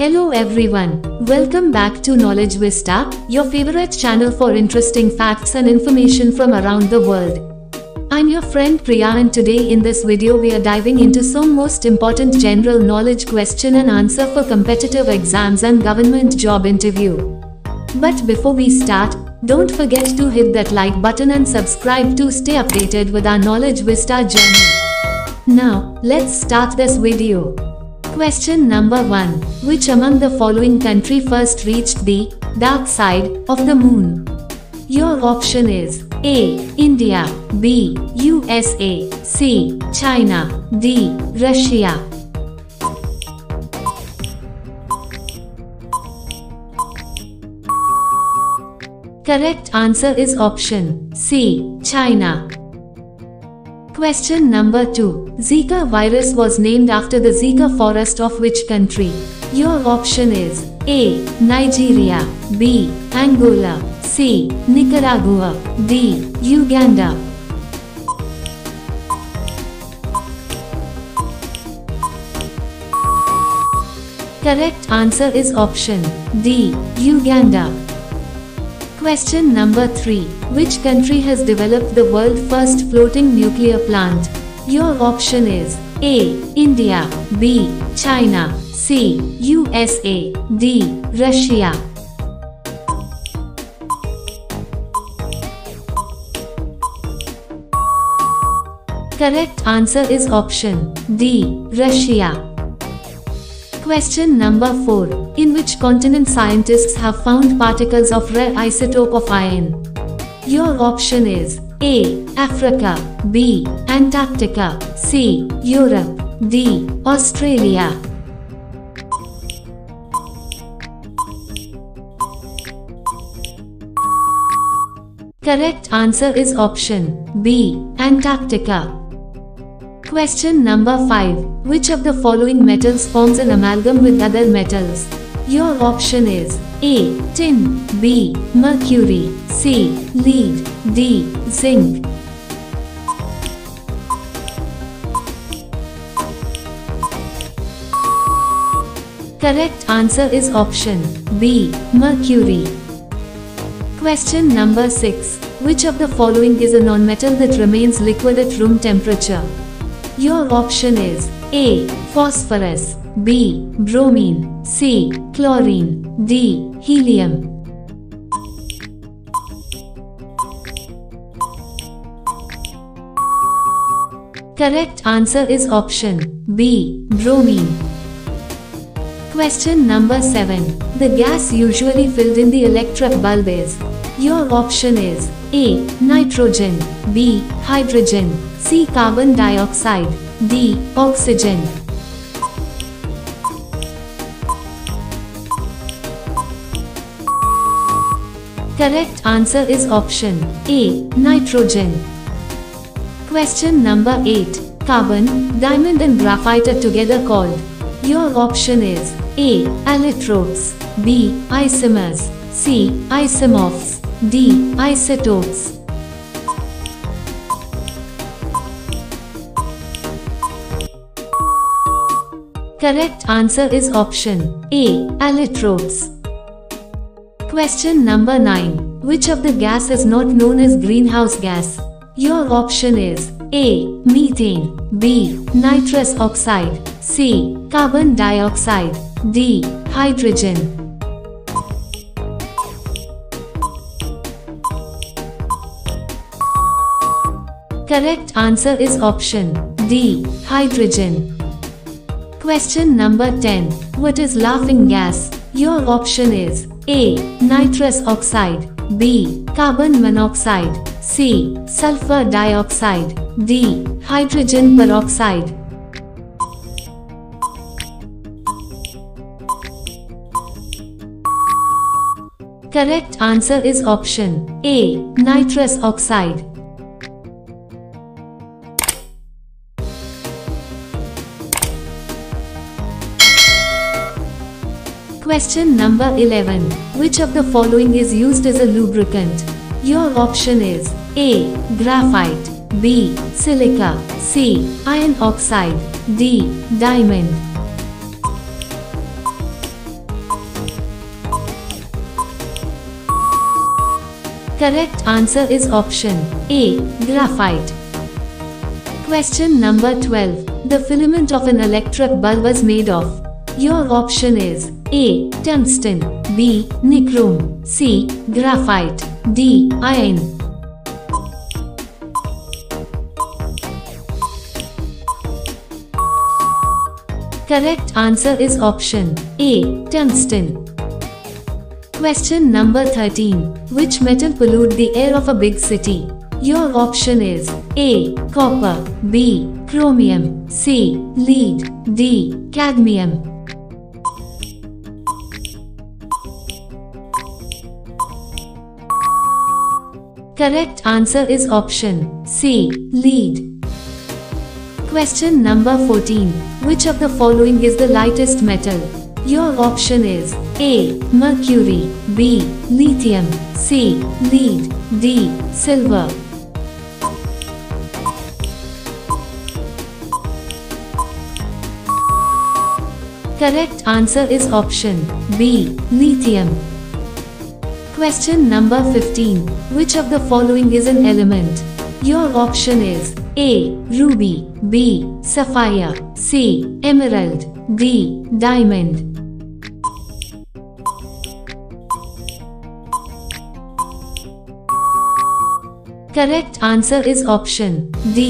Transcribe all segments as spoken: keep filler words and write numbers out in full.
Hello everyone, welcome back to Knowledge Vista, your favorite channel for interesting facts and information from around the world. I'm your friend Priya, and today in this video we are diving into some most important general knowledge question and answer for competitive exams and government job interview. But before we start, don't forget to hit that like button and subscribe to stay updated with our Knowledge Vista journey. Now, let's start this video. Question number one. Which among the following country first reached the dark side of the moon? Your option is A. India, B. U S A, C. China, D. Russia. Correct answer is option C. China. Question number two. Zika virus was named after the Zika forest of which country? Your option is A. Nigeria, B. Angola, C. Nicaragua, D. Uganda. Correct answer is option D. Uganda. Question number three. Which country has developed the world's first floating nuclear plant? Your option is A. India, B. China, C. U S A, D. Russia. Correct answer is option D. Russia. Question number four. In which continent scientists have found particles of rare isotope of iron? Your option is A. Africa, B. Antarctica, C. Europe, D. Australia. Correct answer is option B. Antarctica. Question number five. Which of the following metals forms an amalgam with other metals? Your option is A. Tin, B. Mercury, C. Lead, D. Zinc. Correct answer is option B. Mercury. Question number six. Which of the following is a nonmetal that remains liquid at room temperature? Your option is A. Phosphorus, B. Bromine, C. Chlorine, D. Helium. Correct answer is option B. Bromine. Question number seven. The gas usually filled in the electric bulb is. Your option is A. Nitrogen, B. Hydrogen, C. Carbon dioxide, D. Oxygen. Correct answer is option A. Nitrogen. Question number eight. Carbon, diamond and graphite are together called. Your option is A. Allotropes, B. Isomers, C. Isomorphs, D. Isotopes. Correct answer is option A. Allotropes. Question number nine. Which of the gas is not known as greenhouse gas? Your option is A. Methane, B. Nitrous oxide, C. Carbon dioxide, D. Hydrogen. Correct answer is option D. Hydrogen. Question number ten. What is laughing gas? Your option is A. Nitrous oxide, B. Carbon monoxide, C. Sulfur dioxide, D. Hydrogen peroxide. Correct answer is option A. Nitrous oxide. Question number eleven. Which of the following is used as a lubricant? Your option is A. Graphite, B. Silica, C. Iron oxide, D. Diamond. Correct answer is option A, graphite. Question number twelve. The filament of an electric bulb was made of. Your option is A, tungsten, B, nichrome, C, graphite, D, iron. Correct answer is option A, tungsten. Question number thirteen. Which metal pollutes the air of a big city? Your option is A, copper, B, chromium, C, lead, D, cadmium. Correct answer is option C, lead. Question number fourteen. Which of the following is the lightest metal? Your option is A, mercury, B, lithium, C, lead, D, silver. Correct answer is option B, lithium. Question number fifteen. Which of the following is an element? Your option is A, ruby, B, sapphire, C, emerald, D, diamond. Correct answer is option D,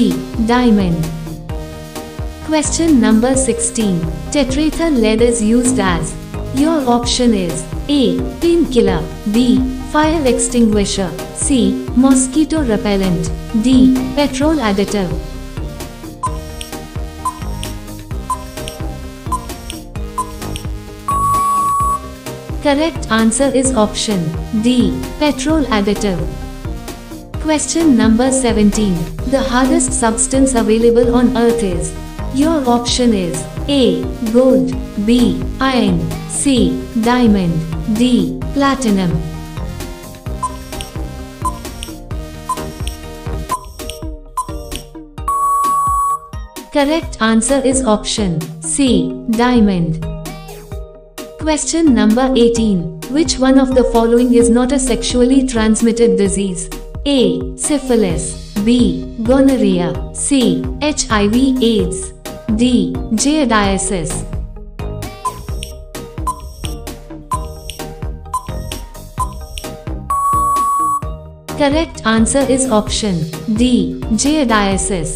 diamond. Question number sixteen. Tetraether lead is used as. Your option is A, painkiller, B, fire extinguisher, C, mosquito repellent, D, petrol additive. Correct answer is option D, petrol additive. Question number seventeen. The hardest substance available on earth is. Your option is A, gold, B, iron, C, diamond, D, platinum. Correct answer is option C, diamond. Question number eighteen. Which one of the following is not a sexually transmitted disease? A, syphilis, B, gonorrhea, C, H I V AIDS. D, giardiasis. Correct answer is option D, giardiasis.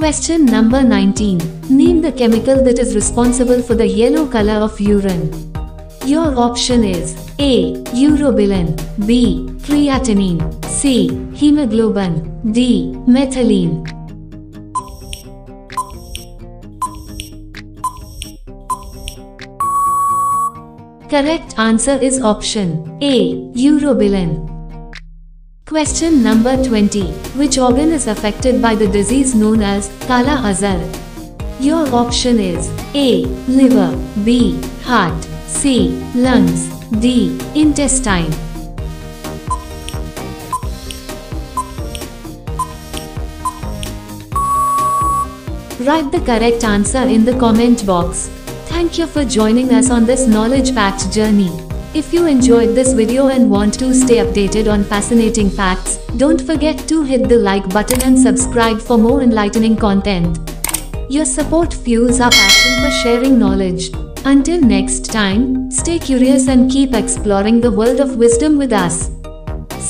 Question number nineteen. Name the chemical that is responsible for the yellow color of urine. Your option is A, urobilin, B, creatinine, C, hemoglobin, D, methylene. Correct answer is option A, urobilin. Question number twenty. Which organ is affected by the disease known as Kala Azar? Your option is A, liver, B, heart, C, lungs, D, intestine. Write the correct answer in the comment box. Thank you for joining us on this knowledge fact journey. If you enjoyed this video and want to stay updated on fascinating facts, don't forget to hit the like button and subscribe for more enlightening content. Your support fuels our passion for sharing knowledge. Until next time, stay curious and keep exploring the world of wisdom with us.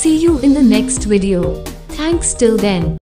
See you in the next video. Thanks till then.